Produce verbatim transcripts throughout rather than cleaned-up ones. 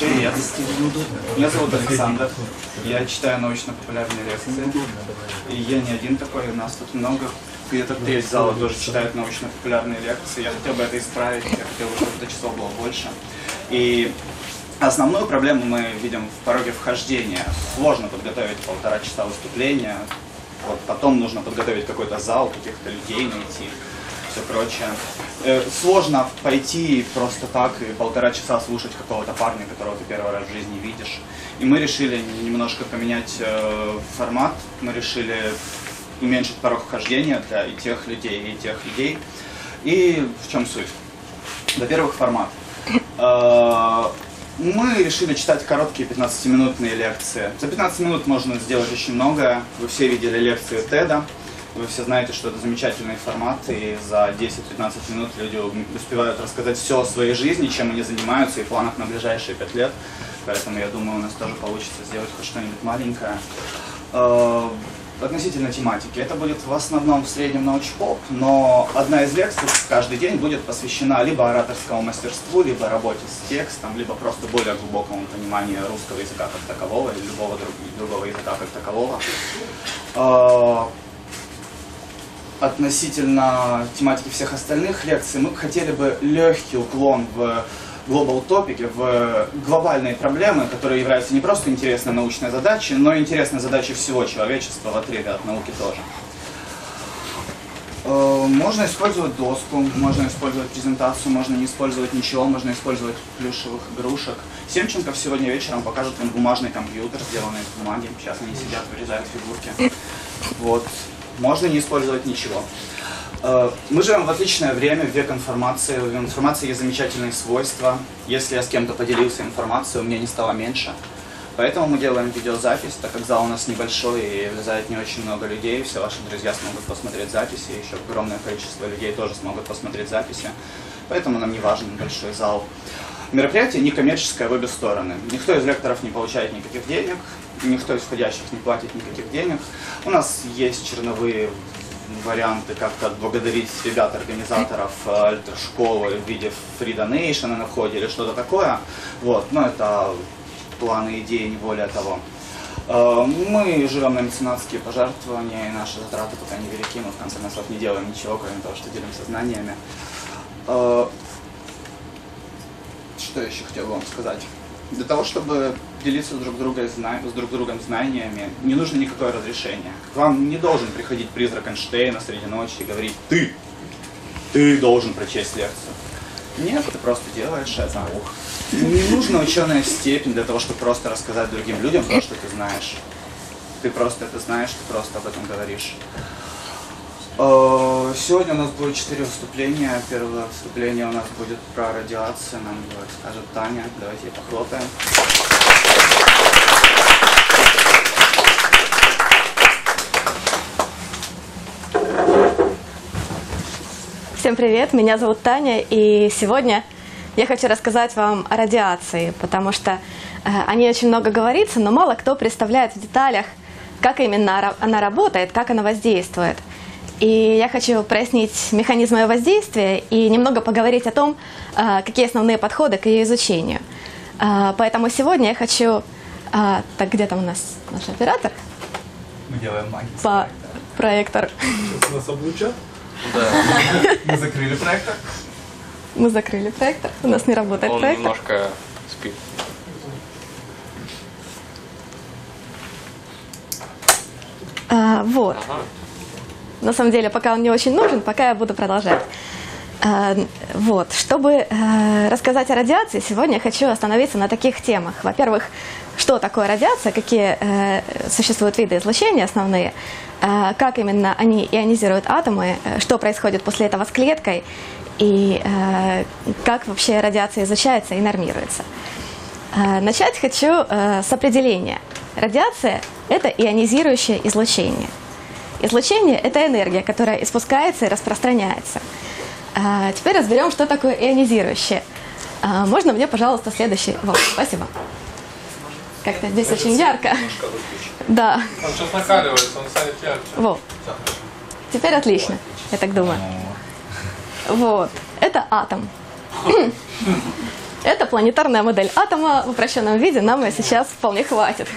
Привет. Меня зовут Александр. Я читаю научно-популярные лекции. И я не один такой, у нас тут много. Где-то треть зала тоже читают научно-популярные лекции. Я хотел бы это исправить, я хотел бы, чтобы это число было больше. И основную проблему мы видим в пороге вхождения. Сложно подготовить полтора часа выступления. Вот, потом нужно подготовить какой-то зал, каких-то людей найти, все прочее. Э, сложно пойти просто так и полтора часа слушать какого-то парня, которого ты первый раз в жизни видишь. И мы решили немножко поменять э, формат, мы решили уменьшить порог вхождения для и тех людей, и тех людей. И в чем суть? Во-первых, формат. Э, Мы решили читать короткие пятнадцатиминутные лекции. За пятнадцать минут можно сделать очень многое. Вы все видели лекции Теда. Вы все знаете, что это замечательный формат. И за десять-пятнадцать минут люди успевают рассказать все о своей жизни, чем они занимаются, и планах на ближайшие пять лет. Поэтому, я думаю, у нас тоже получится сделать хоть что-нибудь маленькое. Относительно тематики. Это будет в основном в среднем научпоп, но одна из лекций каждый день будет посвящена либо ораторскому мастерству, либо работе с текстом, либо просто более глубокому пониманию русского языка как такового или любого друг, другого языка как такового. Относительно тематики всех остальных лекций мы хотели бы легкий уклон в Global Topic, в глобальные проблемы, которые являются не просто интересной научной задачей, но и интересной задачей всего человечества в отрыве от науки тоже. Можно использовать доску, можно использовать презентацию, можно не использовать ничего, можно использовать плюшевых игрушек. Семченков сегодня вечером покажет вам бумажный компьютер, сделанный из бумаги. Сейчас они сидят, вырезают фигурки. Вот. Можно не использовать ничего. Мы живем в отличное время, в век информации. В информации есть замечательные свойства. Если я с кем-то поделился информацией, у меня не стало меньше. Поэтому мы делаем видеозапись, так как зал у нас небольшой и влезает не очень много людей. Все ваши друзья смогут посмотреть записи, еще огромное количество людей тоже смогут посмотреть записи. Поэтому нам не важен большой зал. Мероприятие некоммерческое в обе стороны. Никто из лекторов не получает никаких денег, никто из входящих не платит никаких денег. У нас есть черновые варианты, как отблагодарить ребят, организаторов альтер-школы в виде фри-донейшена на входе или что-то такое. Вот. Но это планы, идеи, не более того. Мы живем на меценатские пожертвования, и наши затраты пока не велики, мы в конце концов не делаем ничего, кроме того, что делимся знаниями. Что еще хотел бы вам сказать? Для того, чтобы делиться друг друга с друг другом знаниями, не нужно никакое разрешение. К вам не должен приходить призрак Эйнштейна среди ночи и говорить: «Ты! Ты должен прочесть лекцию». Нет, ты просто делаешь это. Не нужна ученая степень для того, чтобы просто рассказать другим людям то, что ты знаешь. Ты просто это знаешь, ты просто об этом говоришь. Сегодня у нас будет четыре выступления. Первое выступление у нас будет про радиацию. Нам скажет Таня. Давайте ей похлопаем. Всем привет, меня зовут Таня, и сегодня я хочу рассказать вам о радиации, потому что о ней очень много говорится, но мало кто представляет в деталях, как именно она работает, как она воздействует. И я хочу прояснить механизм ее воздействия и немного поговорить о том, какие основные подходы к ее изучению. Поэтому сегодня я хочу... Так, где там у нас наш оператор? Мы делаем магический По... проектор. Сейчас нас облучат. Да. Мы закрыли проектор. Мы закрыли проектор. У нас не работает Он проектор. Он немножко спит. А, вот. Ага. На самом деле, пока он не очень нужен, пока я буду продолжать. Вот. Чтобы рассказать о радиации, сегодня я хочу остановиться на таких темах. Во-первых, что такое радиация, какие существуют виды излучения основные, как именно они ионизируют атомы, что происходит после этого с клеткой, и как вообще радиация изучается и нормируется. Начать хочу с определения. Радиация – это ионизирующее излучение. Излучение – это энергия, которая испускается и распространяется. Теперь разберем, что такое ионизирующее. Можно мне, пожалуйста, следующий вопрос? Спасибо. Как-то здесь это очень ярко. Да. Он сейчас накаливается, он станет ярче. Вот. Теперь отлично, я так думаю. Вот. Это атом. Это планетарная модель атома в упрощенном виде, нам сейчас вполне хватит.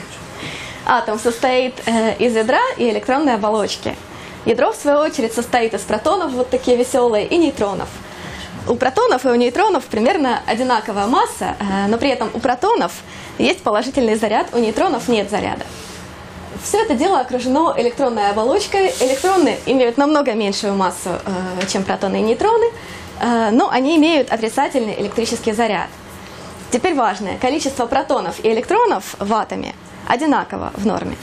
Атом состоит из ядра и электронной оболочки. Ядро, в свою очередь, состоит из протонов, вот такие веселые, и нейтронов. У протонов и у нейтронов примерно одинаковая масса, но при этом у протонов есть положительный заряд, у нейтронов нет заряда. Все это дело окружено электронной оболочкой. Электроны имеют намного меньшую массу, чем протоны и нейтроны, но они имеют отрицательный электрический заряд. Теперь важное, количество протонов и электронов в атоме одинаково в норме.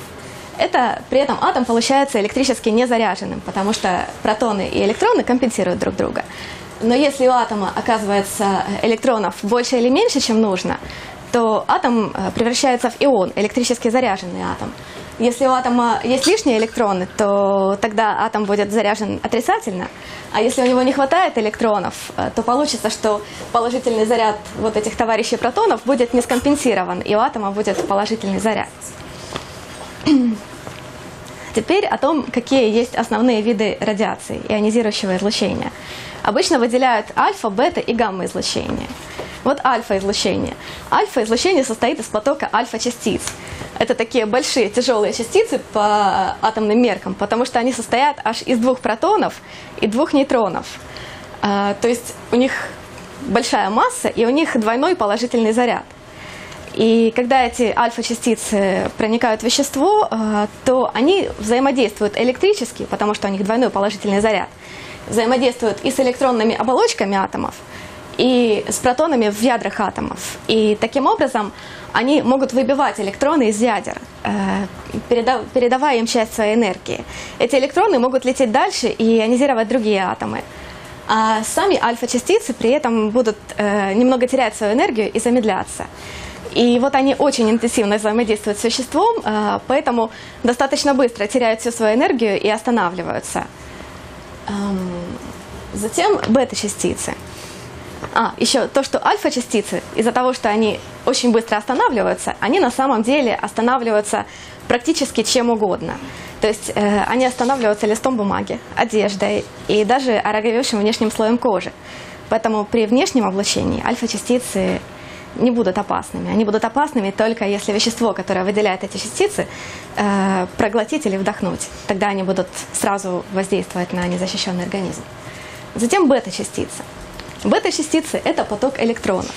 Это, при этом атом получается электрически незаряженным, потому что протоны и электроны компенсируют друг друга. Но если у атома оказывается электронов больше или меньше, чем нужно, то атом превращается в ион, электрически заряженный атом. Если у атома есть лишние электроны, то тогда атом будет заряжен отрицательно, а если у него не хватает электронов, то получится, что положительный заряд вот этих товарищей протонов будет не скомпенсирован, и у атома будет положительный заряд. Теперь о том, какие есть основные виды радиации, ионизирующего излучения. Обычно выделяют альфа, бета и гамма излучение. Вот альфа-излучение. Альфа-излучение состоит из потока альфа-частиц. Это такие большие тяжелые частицы по атомным меркам, потому что они состоят аж из двух протонов и двух нейтронов. То есть у них большая масса и у них двойной положительный заряд. И когда эти альфа-частицы проникают в вещество, то они взаимодействуют электрически, потому что у них двойной положительный заряд. Взаимодействуют и с электронными оболочками атомов, и с протонами в ядрах атомов. И таким образом они могут выбивать электроны из ядер, передавая им часть своей энергии. Эти электроны могут лететь дальше и ионизировать другие атомы. А сами альфа-частицы при этом будут немного терять свою энергию и замедляться. И вот они очень интенсивно взаимодействуют с веществом, поэтому достаточно быстро теряют всю свою энергию и останавливаются. Затем бета-частицы. А, еще то, что альфа-частицы, из-за того, что они очень быстро останавливаются, они на самом деле останавливаются практически чем угодно. То есть э, они останавливаются листом бумаги, одеждой и даже ороговевшим внешним слоем кожи. Поэтому при внешнем облучении альфа-частицы не будут опасными. Они будут опасными только если вещество, которое выделяет эти частицы, э, проглотить или вдохнуть. Тогда они будут сразу воздействовать на незащищенный организм. Затем бета-частицы. Бета-частицы – это поток электронов.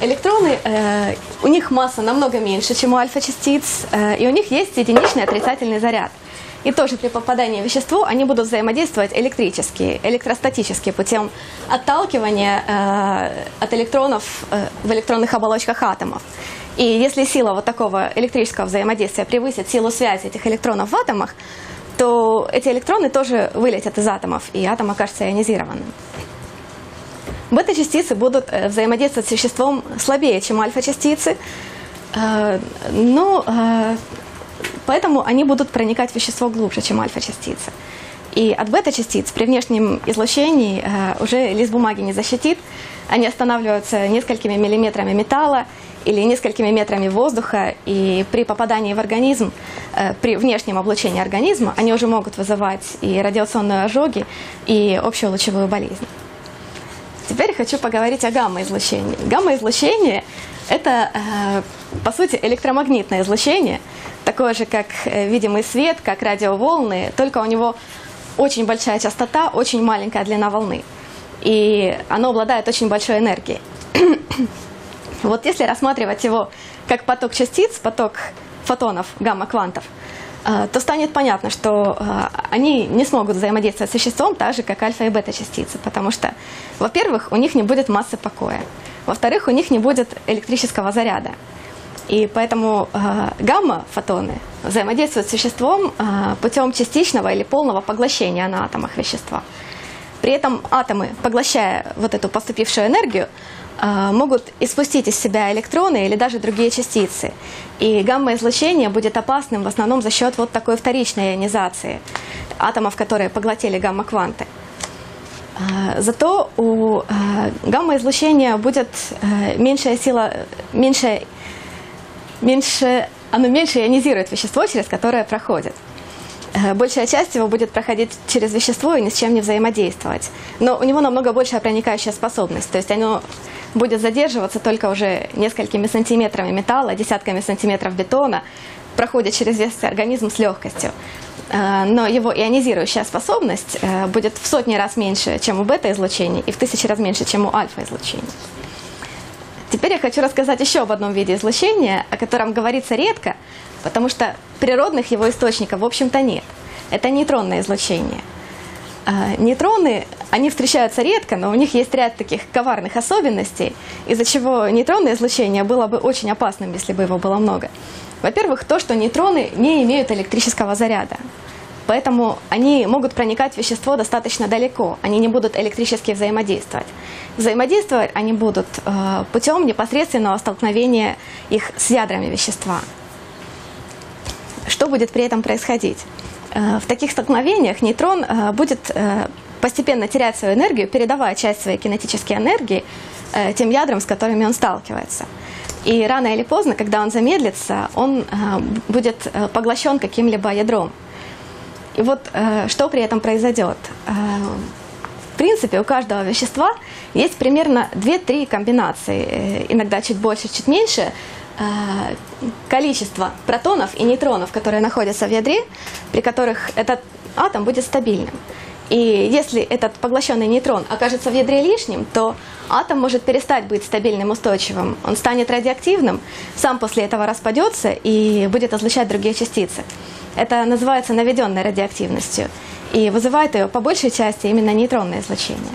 Электроны, э, у них масса намного меньше, чем у альфа-частиц, э, и у них есть единичный отрицательный заряд. И тоже при попадании в вещество они будут взаимодействовать электрически, электростатически, путем отталкивания э, от электронов э, в электронных оболочках атомов. И если сила вот такого электрического взаимодействия превысит силу связи этих электронов в атомах, то эти электроны тоже вылетят из атомов, и атом окажется ионизированным. Бета-частицы будут взаимодействовать с веществом слабее, чем альфа-частицы, но поэтому они будут проникать в вещество глубже, чем альфа-частицы. И от бета-частиц при внешнем излучении уже лист бумаги не защитит, они останавливаются несколькими миллиметрами металла или несколькими метрами воздуха, и при попадании в организм, при внешнем облучении организма, они уже могут вызывать и радиационные ожоги, и общую лучевую болезнь. Теперь хочу поговорить о гамма-излучении. Гамма-излучение – это, э, по сути, электромагнитное излучение, такое же, как видимый свет, как радиоволны, только у него очень большая частота, очень маленькая длина волны, и оно обладает очень большой энергией. Вот если рассматривать его как поток частиц, поток фотонов, гамма-квантов, то станет понятно, что они не смогут взаимодействовать с веществом так же, как альфа и бета-частицы, потому что, во-первых, у них не будет массы покоя, во-вторых, у них не будет электрического заряда. И поэтому гамма-фотоны взаимодействуют с веществом путем частичного или полного поглощения на атомах вещества. При этом атомы, поглощая вот эту поступившую энергию, могут испустить из себя электроны или даже другие частицы. И гамма-излучение будет опасным в основном за счет вот такой вторичной ионизации атомов, которые поглотили гамма-кванты. Зато у гамма-излучения будет меньшая сила, меньше, меньше, оно меньше ионизирует вещество, через которое проходит. Большая часть его будет проходить через вещество и ни с чем не взаимодействовать. Но у него намного большая проникающая способность, то есть оно будет задерживаться только уже несколькими сантиметрами металла, десятками сантиметров бетона, проходит через весь организм с легкостью. Но его ионизирующая способность будет в сотни раз меньше, чем у бета-излучений, и в тысячи раз меньше, чем у альфа-излучений. Теперь я хочу рассказать еще об одном виде излучения, о котором говорится редко, потому что природных его источников, в общем-то, нет. Это нейтронное излучение. Нейтроны, они встречаются редко, но у них есть ряд таких коварных особенностей, из-за чего нейтронное излучение было бы очень опасным, если бы его было много. Во-первых, то, что нейтроны не имеют электрического заряда, поэтому они могут проникать в вещество достаточно далеко, они не будут электрически взаимодействовать. Взаимодействовать они будут э, путем непосредственного столкновения их с ядрами вещества. Что будет при этом происходить? В таких столкновениях нейтрон будет постепенно терять свою энергию, передавая часть своей кинетической энергии тем ядрам, с которыми он сталкивается. И рано или поздно, когда он замедлится, он будет поглощен каким-либо ядром. И вот что при этом произойдет? В принципе, у каждого вещества есть примерно две-три комбинации, иногда чуть больше, чуть меньше, количество протонов и нейтронов, которые находятся в ядре, при которых этот атом будет стабильным. И если этот поглощенный нейтрон окажется в ядре лишним, то атом может перестать быть стабильным, устойчивым. Он станет радиоактивным, сам после этого распадется и будет излучать другие частицы. Это называется наведенной радиоактивностью и вызывает ее по большей части именно нейтронное излучение.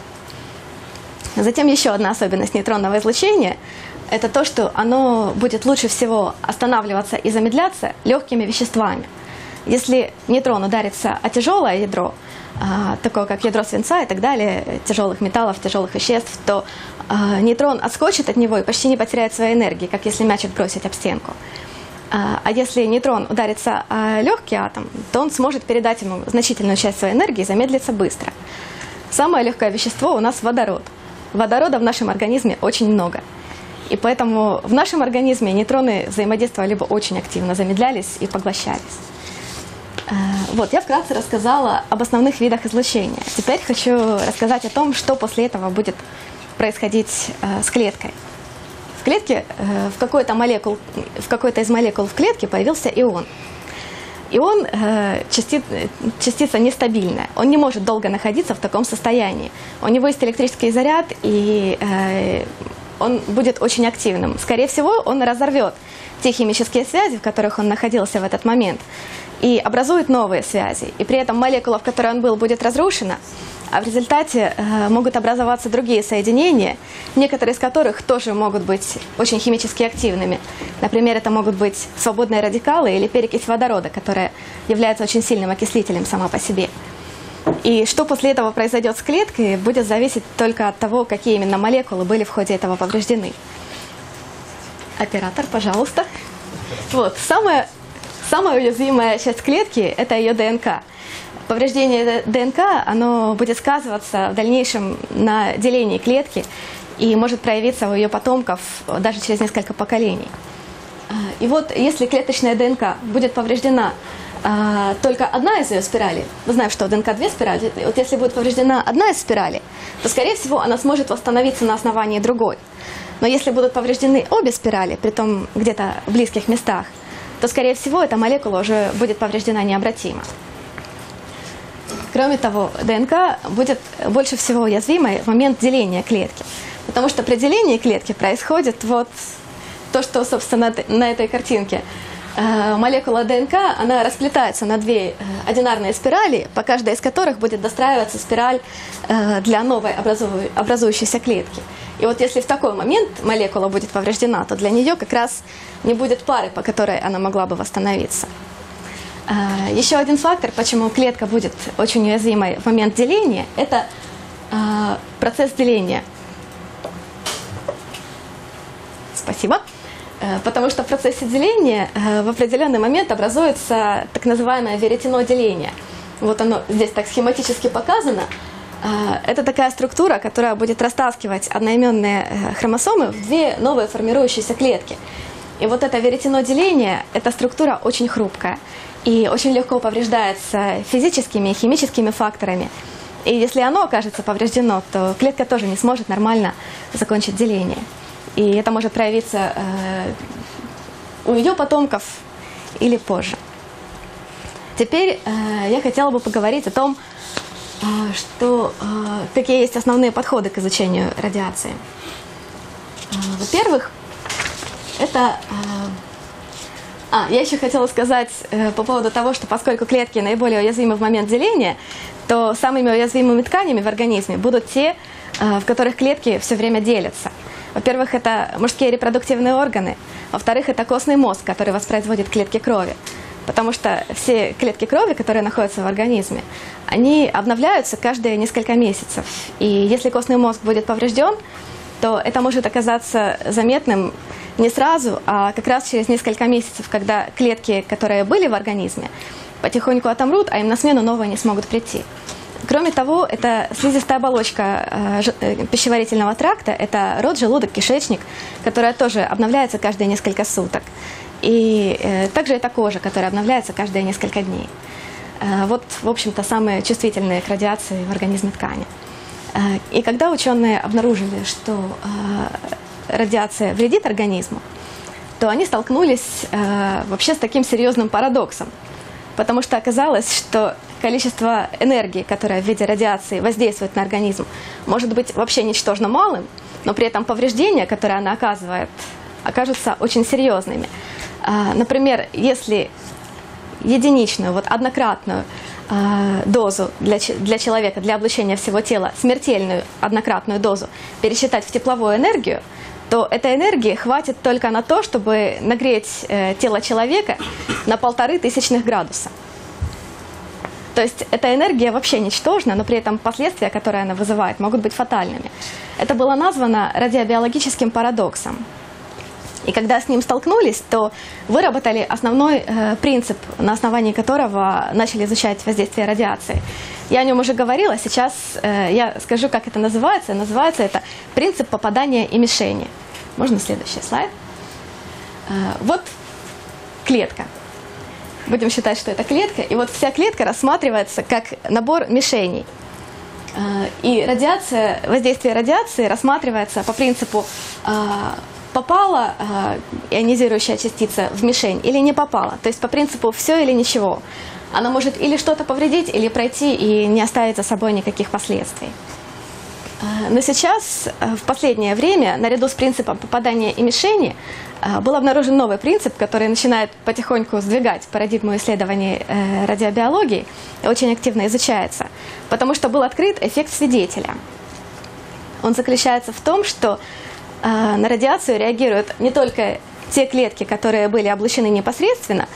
Затем еще одна особенность нейтронного излучения – это то, что оно будет лучше всего останавливаться и замедляться легкими веществами. Если нейтрон ударится о тяжелое ядро, такое как ядро свинца и так далее, тяжелых металлов, тяжелых веществ, то нейтрон отскочит от него и почти не потеряет своей энергии, как если мячик бросить об стенку. А если нейтрон ударится о легкий атом, то он сможет передать ему значительную часть своей энергии и замедлиться быстро. Самое легкое вещество у нас водород. Водорода в нашем организме очень много. И поэтому в нашем организме нейтроны взаимодействовали либо очень активно, замедлялись и поглощались. Вот, я вкратце рассказала об основных видах излучения. Теперь хочу рассказать о том, что после этого будет происходить с клеткой. В клетке, в какой-то молекул, в какой-то из молекул в клетке появился ион. Ион – частица нестабильная, он не может долго находиться в таком состоянии. У него есть электрический заряд, и он будет очень активным. Скорее всего, он разорвет те химические связи, в которых он находился в этот момент, и образует новые связи. И при этом молекула, в которой он был, будет разрушена, а в результате э, могут образоваться другие соединения, некоторые из которых тоже могут быть очень химически активными. Например, это могут быть свободные радикалы или перекись водорода, которая является очень сильным окислителем сама по себе. И что после этого произойдет с клеткой, будет зависеть только от того, какие именно молекулы были в ходе этого повреждены. Оператор, пожалуйста. Вот. Самая, самая уязвимая часть клетки – это ее ДНК. Повреждение ДНК, оно будет сказываться в дальнейшем на делении клетки и может проявиться у ее потомков даже через несколько поколений. И вот если клеточная ДНК будет повреждена только одна из ее спиралей, мы знаем, что у ДНК две спирали, вот если будет повреждена одна из спиралей, то, скорее всего, она сможет восстановиться на основании другой. Но если будут повреждены обе спирали, притом где-то в близких местах, то, скорее всего, эта молекула уже будет повреждена необратимо. Кроме того, ДНК будет больше всего уязвимой в момент деления клетки, потому что при делении клетки происходит вот то, что, собственно, на этой картинке. Молекула ДНК, она расплетается на две одинарные спирали, по каждой из которых будет достраиваться спираль для новой образующейся клетки. И вот если в такой момент молекула будет повреждена, то для нее как раз не будет пары, по которой она могла бы восстановиться. Еще один фактор, почему клетка будет очень уязвимой в момент деления, это процесс деления. Спасибо. Потому что в процессе деления в определенный момент образуется так называемое веретено деления. Вот оно здесь так схематически показано. Это такая структура, которая будет растаскивать одноименные хромосомы в две новые формирующиеся клетки. И вот это веретено деления, эта структура очень хрупкая и очень легко повреждается физическими и химическими факторами. И если оно окажется повреждено, то клетка тоже не сможет нормально закончить деление. И это может проявиться э, у ее потомков или позже. Теперь э, я хотела бы поговорить о том, э, что, э, какие есть основные подходы к изучению радиации. Э, во-первых, это... Э, а, я еще хотела сказать э, по поводу того, что поскольку клетки наиболее уязвимы в момент деления, то самыми уязвимыми тканями в организме будут те, э, в которых клетки все время делятся. Во-первых, это мужские репродуктивные органы. Во-вторых, это костный мозг, который воспроизводит клетки крови. Потому что все клетки крови, которые находятся в организме, они обновляются каждые несколько месяцев. И если костный мозг будет поврежден, то это может оказаться заметным не сразу, а как раз через несколько месяцев, когда клетки, которые были в организме, потихоньку отомрут, а им на смену новые не смогут прийти. Кроме того, это слизистая оболочка пищеварительного тракта, это рот, желудок, кишечник, которая тоже обновляется каждые несколько суток. И также это кожа, которая обновляется каждые несколько дней. Вот, в общем-то, самые чувствительные к радиации в организме ткани. И когда ученые обнаружили, что радиация вредит организму, то они столкнулись вообще с таким серьезным парадоксом. Потому что оказалось, что количество энергии, которое в виде радиации воздействует на организм, может быть вообще ничтожно малым, но при этом повреждения, которые она оказывает, окажутся очень серьезными. Например, если единичную, вот однократную дозу для, для человека, для облучения всего тела, смертельную однократную дозу пересчитать в тепловую энергию, то этой энергии хватит только на то, чтобы нагреть тело человека на полторы тысячных градуса. То есть эта энергия вообще ничтожна, но при этом последствия, которые она вызывает, могут быть фатальными. Это было названо радиобиологическим парадоксом. И когда с ним столкнулись, то выработали основной э, принцип, на основании которого начали изучать воздействие радиации. Я о нем уже говорила, сейчас э, я скажу, как это называется. Называется это принцип попадания и мишени. Можно следующий слайд? Э, вот клетка. Будем считать, что это клетка. И вот вся клетка рассматривается как набор мишеней. Э, и радиация, воздействие радиации рассматривается по принципу... Э, попала э, ионизирующая частица в мишень или не попала. То есть по принципу все или ничего. Она может или что-то повредить, или пройти и не оставить за собой никаких последствий. Э, но сейчас, э, в последнее время, наряду с принципом попадания и мишени, э, был обнаружен новый принцип, который начинает потихоньку сдвигать парадигму исследований э, радиобиологии, очень активно изучается, потому что был открыт эффект свидетеля. Он заключается в том, что на радиацию реагируют не только те клетки, которые были облучены непосредственно,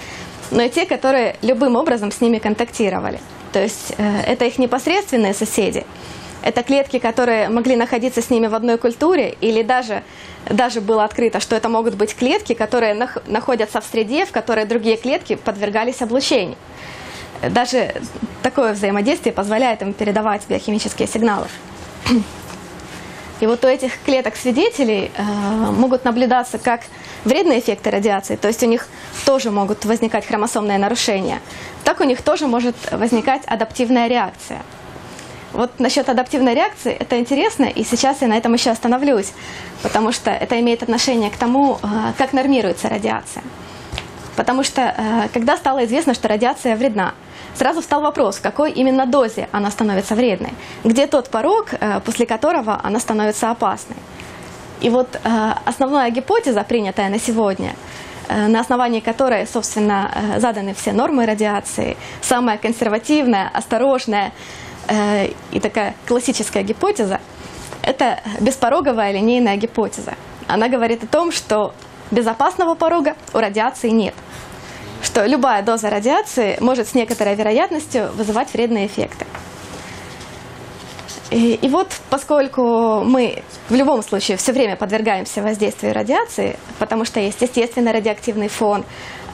но и те, которые любым образом с ними контактировали. То есть это их непосредственные соседи, это клетки, которые могли находиться с ними в одной культуре, или даже, даже было открыто, что это могут быть клетки, которые находятся в среде, в которой другие клетки подвергались облучению. Даже такое взаимодействие позволяет им передавать биохимические сигналы. И вот у этих клеток-свидетелей э, могут наблюдаться как вредные эффекты радиации, то есть у них тоже могут возникать хромосомные нарушения, так у них тоже может возникать адаптивная реакция. Вот насчет адаптивной реакции это интересно, и сейчас я на этом еще остановлюсь, потому что это имеет отношение к тому, э, как нормируется радиация. Потому что э, когда стало известно, что радиация вредна, сразу встал вопрос, в какой именно дозе она становится вредной, где тот порог, после которого она становится опасной. И вот основная гипотеза, принятая на сегодня, на основании которой, собственно, заданы все нормы радиации, самая консервативная, осторожная и такая классическая гипотеза, это беспороговая линейная гипотеза. Она говорит о том, что безопасного порога у радиации нет. Что любая доза радиации может с некоторой вероятностью вызывать вредные эффекты. И, и вот, поскольку мы в любом случае все время подвергаемся воздействию радиации, потому что есть естественный радиоактивный фон,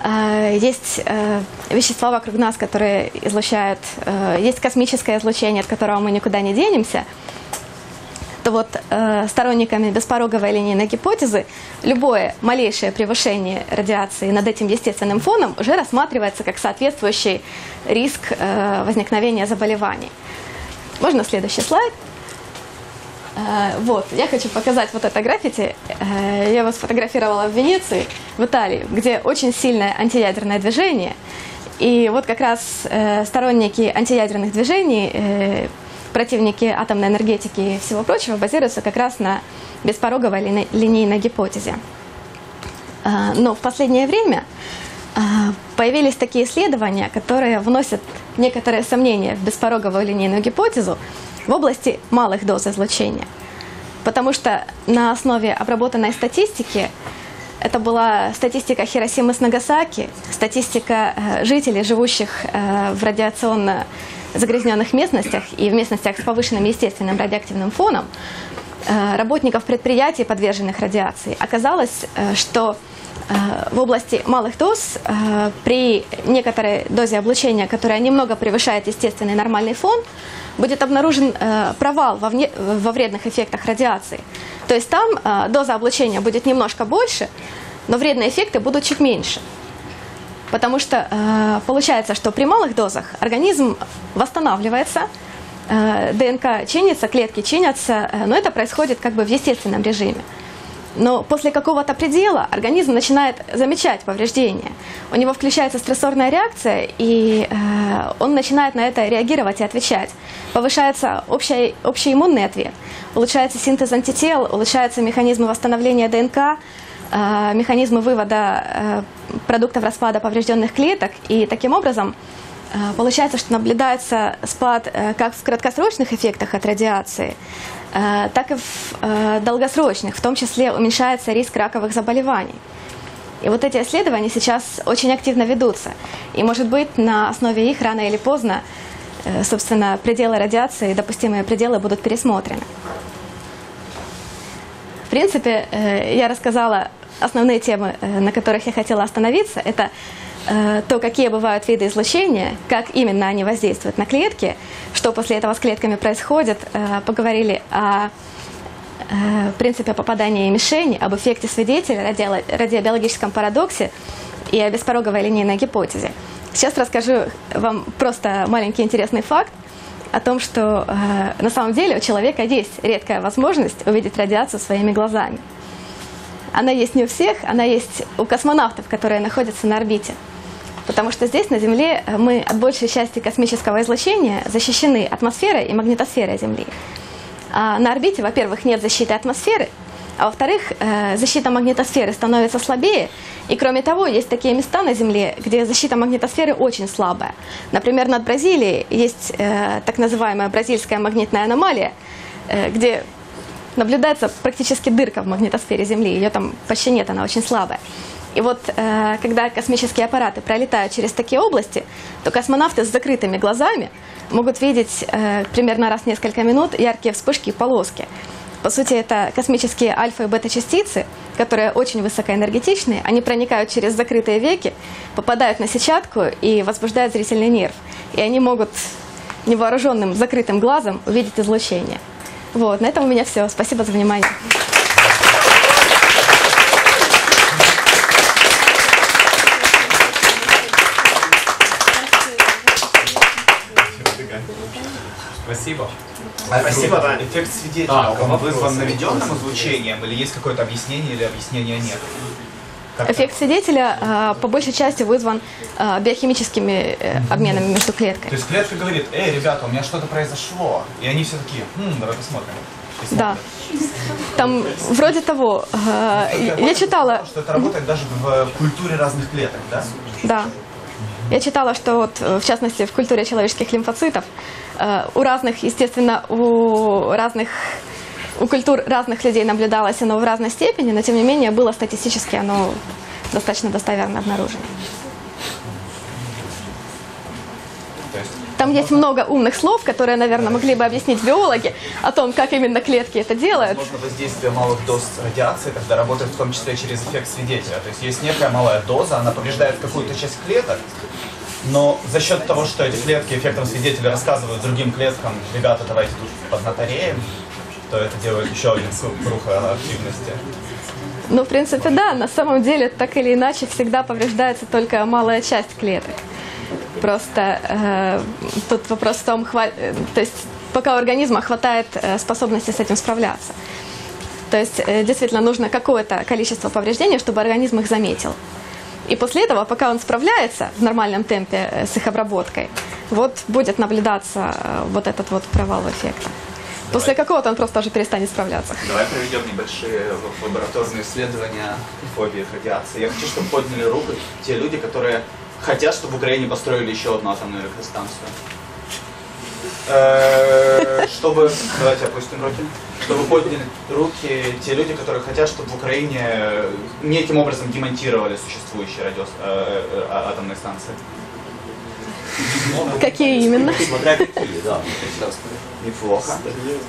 э, есть э, вещества вокруг нас, которые излучают, э, есть космическое излучение, от которого мы никуда не денемся, то вот э, сторонниками беспороговой линейной гипотезы любое малейшее превышение радиации над этим естественным фоном уже рассматривается как соответствующий риск э, возникновения заболеваний. Можно следующий слайд? Вот, я хочу показать вот это граффити. Я вас фотографировала в Венеции, в Италии, где очень сильное антиядерное движение. И вот как раз сторонники антиядерных движений, противники атомной энергетики и всего прочего, базируются как раз на беспороговой линейной гипотезе. Но в последнее время появились такие исследования, которые вносят некоторые сомнения в беспороговую линейную гипотезу в области малых доз излучения. Потому что на основе обработанной статистики, это была статистика Хиросимы с Нагасаки, статистика жителей, живущих в радиационно загрязненных местностях и в местностях с повышенным естественным радиоактивным фоном, работников предприятий, подверженных радиации. Оказалось, что в области малых доз при некоторой дозе облучения, которая немного превышает естественный нормальный фон, будет обнаружен провал во, вне, во вредных эффектах радиации. То есть там доза облучения будет немножко больше, но вредные эффекты будут чуть меньше. Потому что получается, что при малых дозах организм восстанавливается, ДНК чинится, клетки чинятся, но это происходит как бы в естественном режиме. Но после какого-то предела организм начинает замечать повреждения. У него включается стрессорная реакция, и э, он начинает на это реагировать и отвечать. Повышается общий, общий иммунный ответ, улучшается синтез антител, улучшаются механизмы восстановления ДНК, э, механизмы вывода э, продуктов распада поврежденных клеток. И таким образом э, получается, что наблюдается спад э, как в краткосрочных эффектах от радиации, так и в долгосрочных, в том числе уменьшается риск раковых заболеваний. И вот эти исследования сейчас очень активно ведутся. И, может быть, на основе их рано или поздно, собственно, пределы радиации, допустимые пределы будут пересмотрены. В принципе, я рассказала основные темы, на которых я хотела остановиться. Это то, какие бывают виды излучения, как именно они воздействуют на клетки, что после этого с клетками происходит. Поговорили о принципе попадания и мишени, об эффекте свидетеля, радиобиологическом парадоксе и о беспороговой линейной гипотезе. Сейчас расскажу вам просто маленький интересный факт о том, что на самом деле у человека есть редкая возможность увидеть радиацию своими глазами. Она есть не у всех, она есть у космонавтов, которые находятся на орбите. Потому что здесь, на Земле, мы от большей части космического излучения защищены атмосферой и магнитосферой Земли. А на орбите, во-первых, нет защиты атмосферы, а во-вторых, защита магнитосферы становится слабее. И кроме того, есть такие места на Земле, где защита магнитосферы очень слабая. Например, над Бразилией есть так называемая бразильская магнитная аномалия, где наблюдается практически дырка в магнитосфере Земли, ее там почти нет, она очень слабая. И вот, э, когда космические аппараты пролетают через такие области, то космонавты с закрытыми глазами могут видеть э, примерно раз в несколько минут яркие вспышки и полоски. По сути, это космические альфа- и бета-частицы, которые очень высокоэнергетичные, они проникают через закрытые веки, попадают на сетчатку и возбуждают зрительный нерв. И они могут невооруженным закрытым глазом увидеть излучение. Вот, на этом у меня все. Спасибо за внимание. Спасибо. А, спасибо, да. Эффект свидетеля а, вызван наведенным излучением или есть какое-то объяснение или объяснения нет? Как эффект свидетеля э, по большей части вызван э, биохимическими э, обменами между клетками. То есть клетка говорит: эй, ребята, у меня что-то произошло. И они все такие: хм, давай посмотрим. Да. Там вроде того. Э, я я читала... Что это работает даже в культуре разных клеток, да? Да. Я читала, что вот, в частности в культуре человеческих лимфоцитов э, у разных, естественно, у разных... У культур разных людей наблюдалось оно в разной степени, но тем не менее было статистически оно достаточно достоверно обнаружено. Там есть много умных слов, которые, наверное, могли бы объяснить биологи о том, как именно клетки это делают. Возможно, воздействие малых доз радиации тогда работает в том числе через эффект свидетеля. То есть есть некая малая доза, она повреждает какую-то часть клеток, но за счет того, что эти клетки эффектом свидетеля рассказывают другим клеткам: ребята, давайте тут поднатореем, то это делает еще один круг активности. Ну, в принципе, да. На самом деле, так или иначе, всегда повреждается только малая часть клеток. Просто э, тут вопрос в том, хватит... То есть пока у организма хватает способности с этим справляться. То есть действительно нужно какое-то количество повреждений, чтобы организм их заметил. И после этого, пока он справляется в нормальном темпе с их обработкой, вот будет наблюдаться вот этот вот провал эффекта. После какого-то он просто уже перестанет справляться. Давай проведем небольшие лабораторные исследования фобии радиации. Я хочу, чтобы подняли руку те люди, которые хотят, чтобы в Украине построили еще одну атомную электростанцию. Чтобы, давайте опустим руки, чтобы подняли руки те люди, которые хотят, чтобы в Украине неким образом демонтировали существующие радио... атомные станции. Какие именно? Смотря какие, да. Неплохо.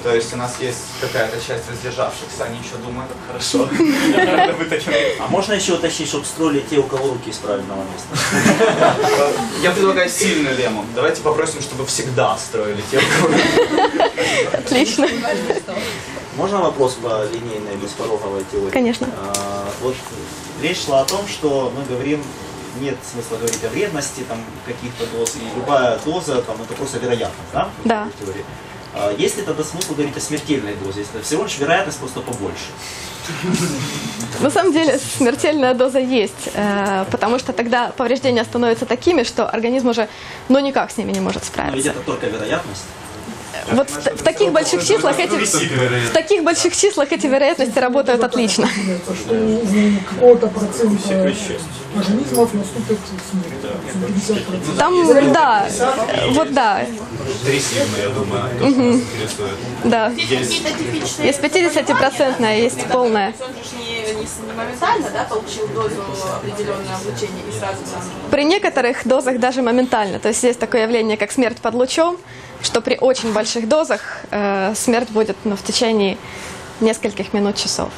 То есть у нас есть какая-то часть воздержавшихся, они еще думают, хорошо. А можно еще уточнить, чтобы строили те, у кого руки из правильного места? Я предлагаю сильный лемон. Давайте попросим, чтобы всегда строили те, у кого руки. Отлично. Можно вопрос по линейной беспороговой теории? Конечно. Вот речь шла о том, что мы говорим... Нет смысла говорить о вредности каких-то доз, и любая доза, там, это просто вероятность, да? Да. А, есть ли тогда смысл говорить о смертельной дозе, если всего лишь вероятность просто побольше? На самом деле смертельная доза есть, потому что тогда повреждения становятся такими, что организм уже ну никак с ними не может справиться. Но ведь это только вероятность. Вот в таких больших числах эти в таких больших числах эти вероятности работают отлично. Там, да, вот да. Я думаю, да. Есть пятидесятипроцентная, есть полная. Моментально, да, получил дозу определенного облучения и сразу... При некоторых дозах даже моментально. То есть есть такое явление, как смерть под лучом, что при очень больших дозах э, смерть будет ну, в течение нескольких минут, часов.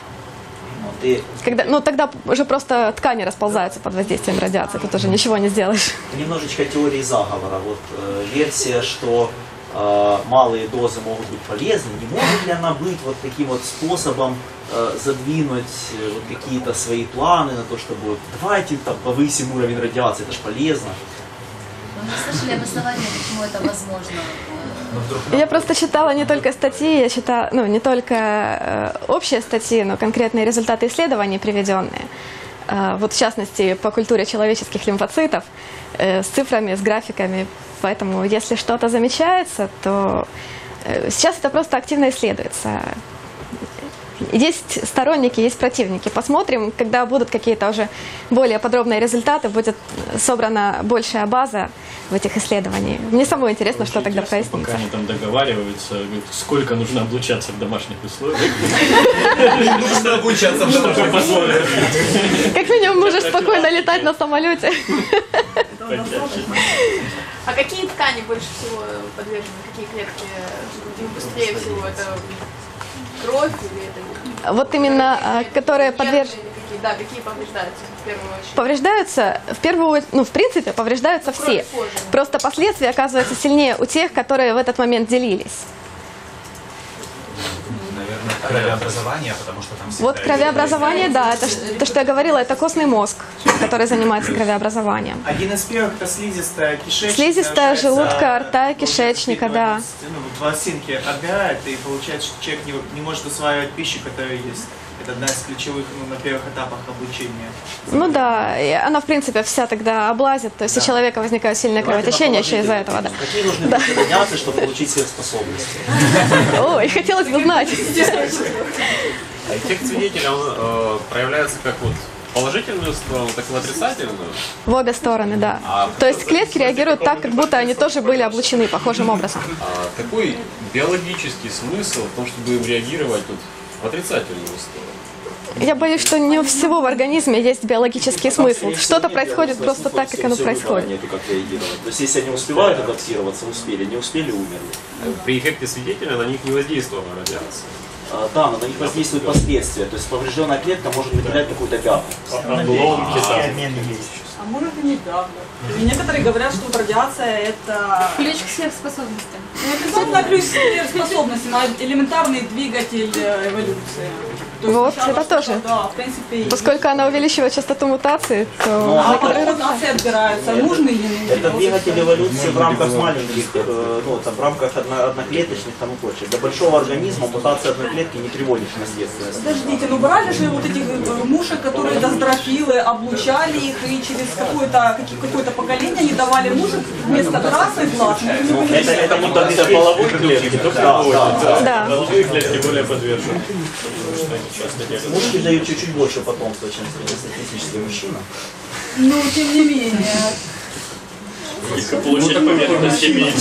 Ты... Когда, ну, тогда уже просто ткани расползаются под воздействием радиации, тут уже ничего не сделаешь. Немножечко теории заговора. Вот э, версия, что э, малые дозы могут быть полезны, не может ли она быть вот таким вот способом задвинуть вот какие-то свои планы на то, чтобы давайте там повысим уровень радиации, это ж полезно. Вы не слышали обоснование, почему это возможно? Я просто читала не только статьи, я читала, ну, не только общие статьи, но конкретные результаты исследований приведенные. Вот в частности по культуре человеческих лимфоцитов с цифрами, с графиками. Поэтому если что-то замечается, то сейчас это просто активно исследуется. Есть сторонники, есть противники. Посмотрим, когда будут какие-то уже более подробные результаты, будет собрана большая база в этих исследованиях. Мне самое интересно, очень что тогда прояснится. Пока они там договариваются, сколько нужно облучаться в домашних условиях. Нужно облучаться в домашних условиях. Как минимум, можешь спокойно летать на самолете. А какие ткани больше всего подвержены? Какие клетки быстрее всего это... Кровь или это... Вот именно, или которые подвержены... Да, какие повреждаются в первую очередь? Повреждаются, в первую, ну, в принципе, повреждаются ну, все. Кожи. Просто последствия оказываются сильнее у тех, которые в этот момент делились. Наверное, кровообразование, потому что там... Вот кровообразование, да, это то, что я говорила, это костный мозг, который занимается кровообразованием. Один из первых, это слизистая кишечника. Слизистая желудка, рта, кишечника, да. Волосинки отбирает, и получается, что человек не может усваивать пищу, которая есть. Это одна из ключевых, ну, на первых этапах обучения. Ну да, и она, в принципе, вся тогда облазит, то есть да. У человека возникает сильное кровотечение еще из-за этого. Да. Какие нужны да. радиации, чтобы получить сверхспособности? Ой, хотелось бы знать. Эффект свидетеля, он проявляется как вот положительную сторону, так и отрицательную? В обе стороны, да. То есть клетки реагируют так, как будто они тоже были облучены похожим образом. Какой биологический смысл в том, чтобы им реагировать тут? Отрицательную сторону. Я боюсь, что не у всего в организме есть биологический смысл. Что-то происходит просто так, как оно происходит. То есть, если они успевают адаптироваться, успели, не успели, умерли. При эффекте свидетеля на них не воздействовала радиация. Да, но на них воздействуют последствия. То есть, поврежденная клетка может выделять какую-то гамму. А может и недавно. Некоторые говорят, что радиация это... Ключ к сверхспособности. Не обязательно ключ к сверхспособности, но элементарный двигатель эволюции. Вот, это тоже. Да, в принципе, поскольку она увеличивает частоту мутации, то... Ну, а потом мутации отбираются, нужны или нет? Это двигатель эволюции в рамках маленьких, ну, там, в рамках одно, одноклеточных там и прочее. Для большого организма мутация одноклетки не приводит к наследственности. Подождите, ну брали же вот этих мушек, которые доздрофилы, облучали их, и через какое-то какое-то поколение не давали мушек вместо красных глаз. Ну, это, это мутация половой клетки, то половой. Да, да. Половые клетки более подвержены. Мужики дают чуть-чуть больше потомства, чем среднестатистический мужчина. Ну, тем не менее. Получили пометку на семь.